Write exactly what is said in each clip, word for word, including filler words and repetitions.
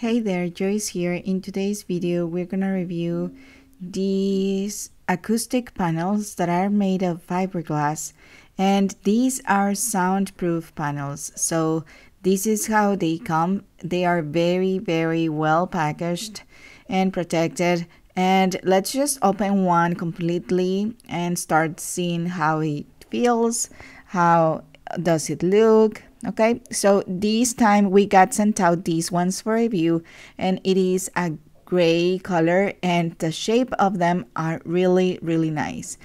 Hey there, Joyce here. In today's video, we're gonna review these acoustic panels that are made of fiberglass, and these are soundproof panels. So this is how they come. They are very, very well packaged and protected. And let's just open one completely and start seeing how it feels, how does it look. Okay, so this time we got sent out these ones for review, and it is a gray color, and the shape of them are really, really nice.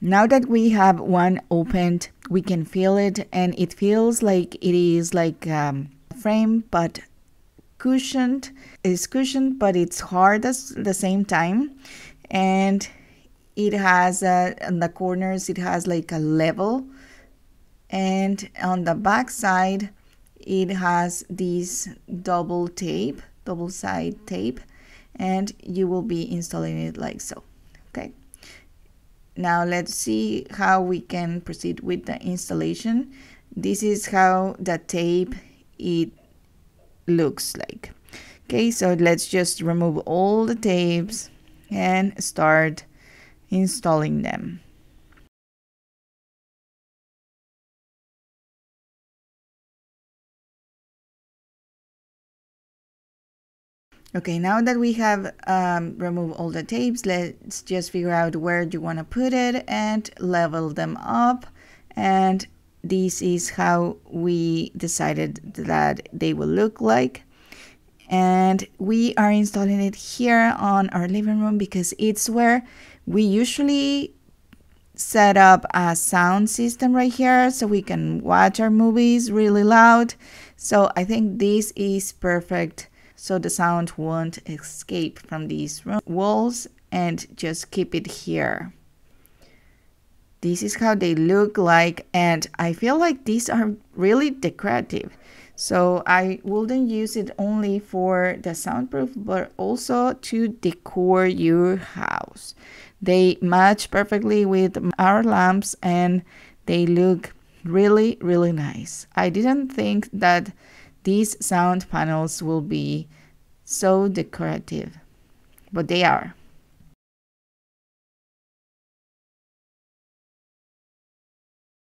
Now that we have one opened, we can feel it, and it feels like it is like um, a frame, but cushioned. It's cushioned, but it's hard at the same time, and it has uh, on the corners, it has like a level. And on the back side, it has this double tape, double side tape, and you will be installing it like so. Okay. Now let's see how we can proceed with the installation. This is how the tape it looks like. Okay, so let's just remove all the tapes and start installing them. Okay, now that we have um, removed all the tapes, let's just figure out where you want to put it and level them up. And this is how we decided that they will look like. And we are installing it here on our living room because it's where we usually set up a sound system right here so we can watch our movies really loud. So I think this is perfect. So the sound won't escape from these walls, and just keep it here. This is how they look like, and I feel like these are really decorative. So I wouldn't use it only for the soundproof, but also to decor your house. They match perfectly with our lamps, and they look really, really nice. I didn't think that these sound panels will be so decorative, but they are.